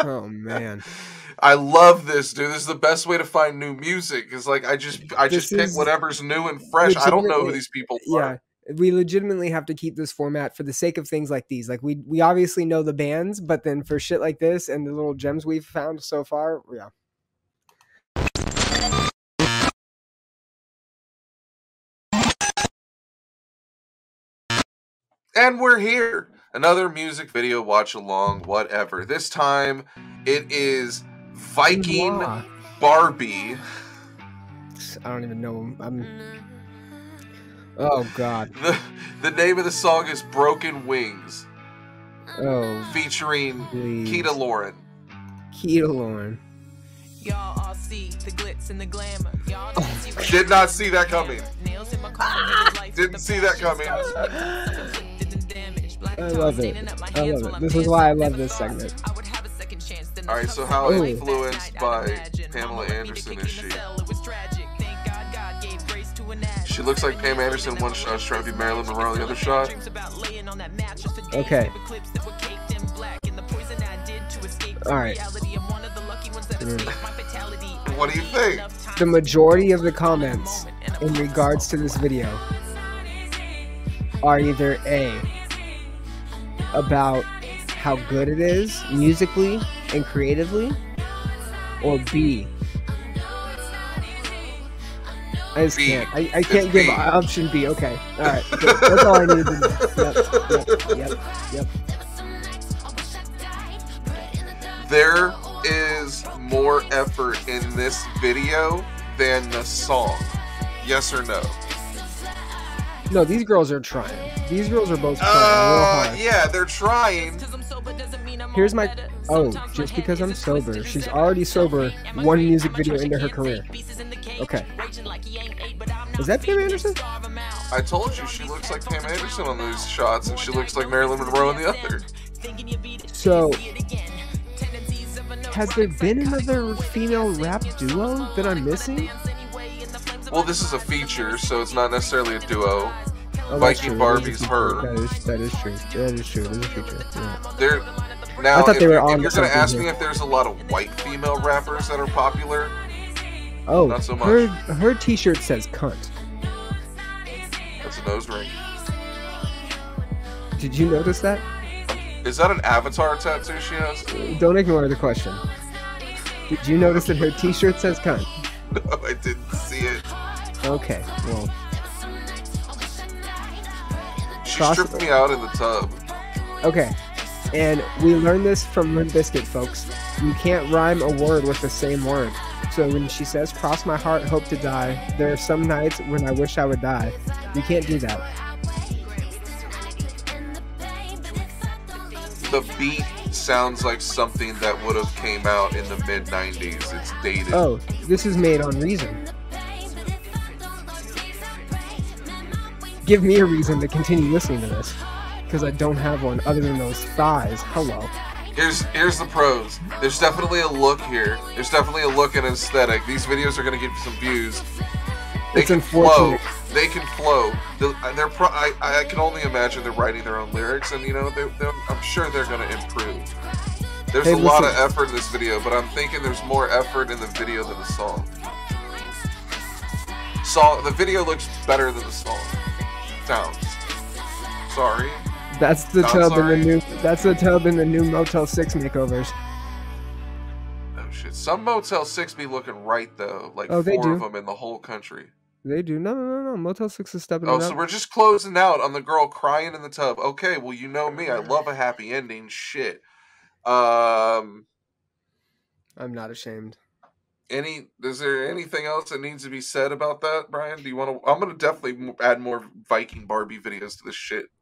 Oh man, I love this, dude. This is the best way to find new music. It's like I just pick whatever's new and fresh. I don't know who these people are. Yeah, we legitimately have to keep this format for the sake of things like these. Like we obviously know the bands, but then for shit like this and the little gems we've found so far, yeah. And we're here. Another music video watch along, whatever. This time it is Viking Barbie. I don't even know. Oh god. The name of the song is Broken Wings. Oh. Featuring Keita Lauren. Keita Lauren. Y'all all see the glitz and the glamour. Y'all did not see that coming. Didn't see that coming. I love it. I love it. This is why I love this segment. All right, so how influenced by Pamela Anderson is she? She looks like Pam Anderson one shot, Shrevey Marilyn Monroe the other shot. Okay. All right. What do you think? The majority of the comments in regards to this video are either A, about how good it is musically and creatively, or B, I can't give option B. Okay, all right, that's all I needed to know. Yep. There is more effort in this video than the song. Yes or no? No, these girls are trying. These girls are both trying real hard. Yeah, they're trying. Here's my... Oh, just because I'm sober. She's already sober one music video into her career. Okay. Is that Pam Anderson? I told you, she looks like Pam Anderson on those shots, and she looks like Marilyn Monroe on the other. So... has there been another female rap duo that I'm missing? Well, this is a feature, so it's not necessarily a duo. Oh, Viking Barbie's her. That is true. There's a feature. Yeah. Now, if you're going to ask me if there's a lot of white female rappers that are popular, oh, not so much. Her t-shirt says cunt. That's a nose ring. Did you notice that? Is that an avatar tattoo she has? Don't ignore the question. Did you notice that her t-shirt says cunt? No, I didn't see it. Okay, well. She stripped me out in the tub. Okay, and we learned this from Limp Bizkit, folks. You can't rhyme a word with the same word. So when she says, cross my heart, hope to die, there are some nights when I wish I would die. You can't do that. The beat sounds like something that would have came out in the mid-90s. It's dated. Oh, this is made on Reason. Give me a reason to continue listening to this, because I don't have one other than those thighs. Hello. Here's the pros. There's definitely a look here. There's definitely a look and aesthetic. These videos are going to get some views. They can flow. They can flow. I can only imagine they're writing their own lyrics, and you know, I'm sure they're going to improve. There's a lot of effort in this video, but I'm thinking there's more effort in the video than the song. The video looks better than the song. Sounds. Sorry. That's the tub in the new. That's the tub in the new Motel 6 makeovers. Oh shit! Some Motel 6 be looking right though. Like four of them in the whole country. They do. No. Motel 6 is stepping it up. So we're just closing out on the girl crying in the tub. Okay, well, you know me. I love a happy ending. Shit. I'm not ashamed. Is there anything else that needs to be said about that, Brian? I'm going to definitely add more Viking Barbie videos to this shit.